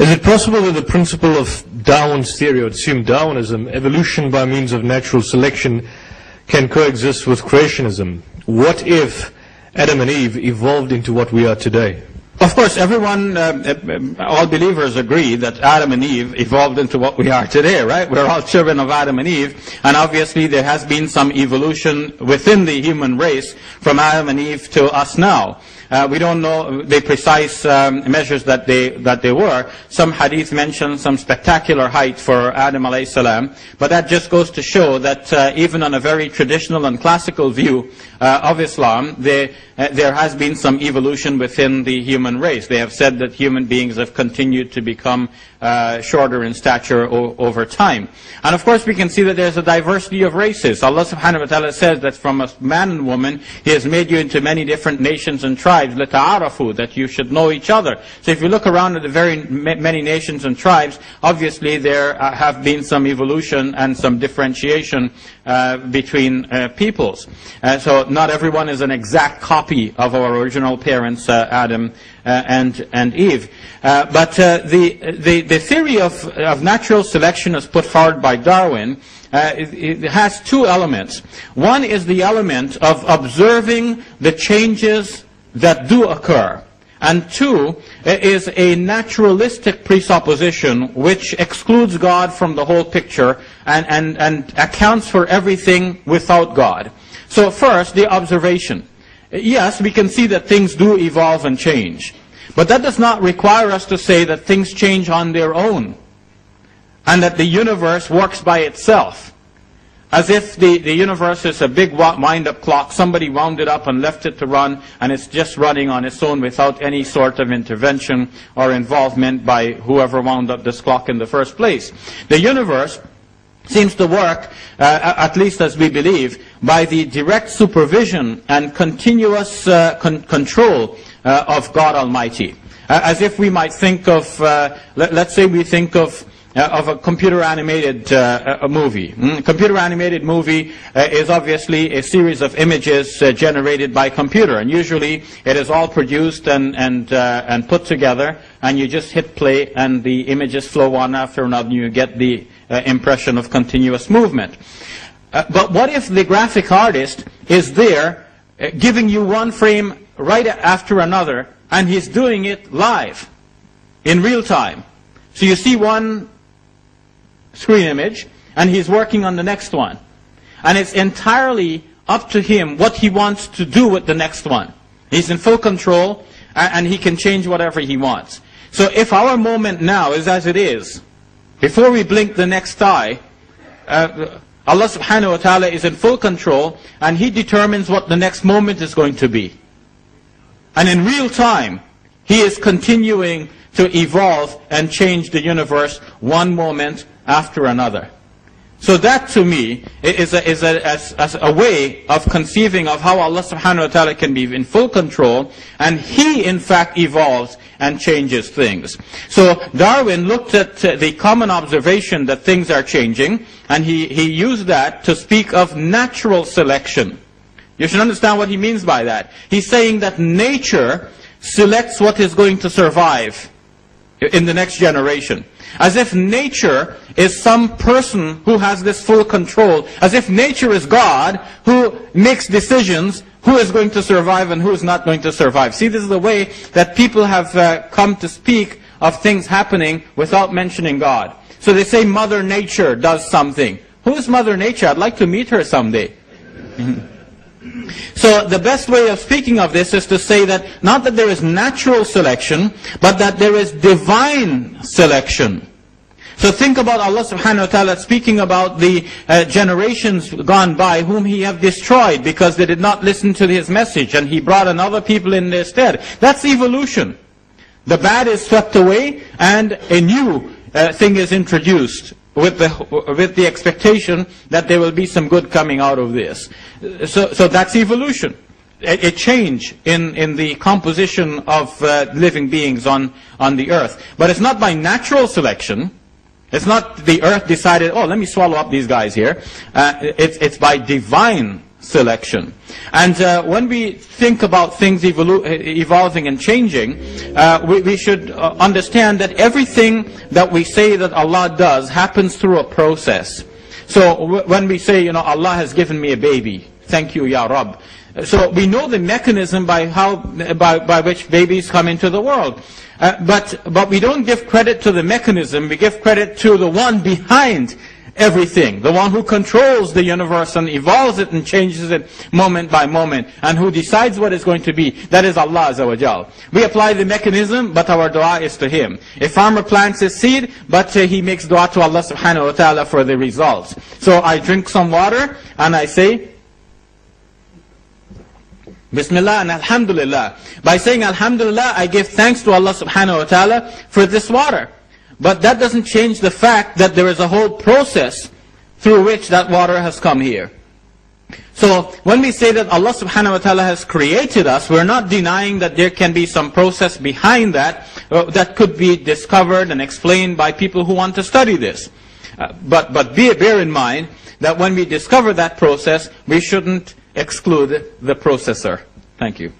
Is it possible that the principle of Darwin's theory, or it seemed Darwinism, evolution by means of natural selection, can coexist with creationism? What if Adam and Eve evolved into what we are today? Of course, everyone, all believers agree that Adam and Eve evolved into what we are today, right? We're all children of Adam and Eve, and obviously there has been some evolution within the human race from Adam and Eve to us now. We don't know the precise measures that they were. Some hadith mention some spectacular height for Adam alayhi salam, but that just goes to show that even on a very traditional and classical view of Islam, there has been some evolution within the human race. They have said that human beings have continued to become shorter in stature over time. And of course we can see that there's a diversity of races. Allah subhanahu wa ta'ala says that from a man and woman, He has made you into many different nations and tribes, لَتَعَارَفُوا, that you should know each other. So if you look around at the very many nations and tribes, obviously there have been some evolution and some differentiation between peoples. So not everyone is an exact copy of our original parents, Adam and Eve. But the theory of natural selection as put forward by Darwin, it has two elements. One is the element of observing the changes that do occur. And two, is a naturalistic presupposition which excludes God from the whole picture and accounts for everything without God. So first, the observation. Yes, we can see that things do evolve and change. But that does not require us to say that things change on their own and that the universe works by itself. As if the universe is a big wind-up clock, somebody wound it up and left it to run, and it's just running on its own without any sort of intervention or involvement by whoever wound up this clock in the first place. The universe seems to work, at least as we believe, by the direct supervision and continuous control of God Almighty. As if we might think of, let's say we think of a computer-animated movie. Computer-animated movie is obviously a series of images generated by computer, and usually it is all produced and put together, and you just hit play and the images flow one after another, and you get the impression of continuous movement. But what if the graphic artist is there giving you one frame right after another, and he's doing it live in real time? So you see one screen image and he's working on the next one, and it's entirely up to him what he wants to do with the next one. He's in full control and he can change whatever he wants. So if our moment now is as it is, before we blink the next eye, Allah subhanahu wa ta'ala is in full control, and He determines what the next moment is going to be. And in real time, He is continuing to evolve and change the universe one moment after another. So that to me is a way of conceiving of how Allah subhanahu wa ta'ala can be in full control, and He in fact evolves and changes things. So Darwin looked at the common observation that things are changing, and he used that to speak of natural selection. You should understand what he means by that. He's saying that nature selects what is going to survive in the next generation. As if nature is some person who has this full control. As if nature is God who makes decisions who is going to survive and who is not going to survive. See, this is the way that people have come to speak of things happening without mentioning God. So they say Mother Nature does something. Who is Mother Nature? I'd like to meet her someday. So the best way of speaking of this is to say that not that there is natural selection, but that there is divine selection. So think about Allah subhanahu wa ta'ala speaking about the generations gone by whom He have destroyed because they did not listen to His message, and He brought another people in their stead. That's evolution. The bad is swept away and a new thing is introduced, with the expectation that there will be some good coming out of this. So that's evolution, a change in the composition of living beings on the earth. But it's not by natural selection. It's not the earth decided, oh, let me swallow up these guys here. It's by divine selection. And when we think about things evolving and changing, we should understand that everything that we say that Allah does happens through a process. So when we say, you know, Allah has given me a baby, thank you, Ya Rab. So we know the mechanism by which babies come into the world. But we don't give credit to the mechanism, we give credit to the one behind everything, the one who controls the universe and evolves it and changes it moment by moment, and who decides what it's going to be. That is Allah Azza wa Jal. We apply the mechanism, but our dua is to Him. A farmer plants his seed, but he makes dua to Allah subhanahu wa ta'ala for the results. So I drink some water and I say, Bismillah and Alhamdulillah. By saying Alhamdulillah, I give thanks to Allah subhanahu wa ta'ala for this water. But that doesn't change the fact that there is a whole process through which that water has come here. So when we say that Allah subhanahu wa ta'ala has created us, we're not denying that there can be some process behind that that could be discovered and explained by people who want to study this. But bear in mind that when we discover that process, we shouldn't exclude the processor. Thank you.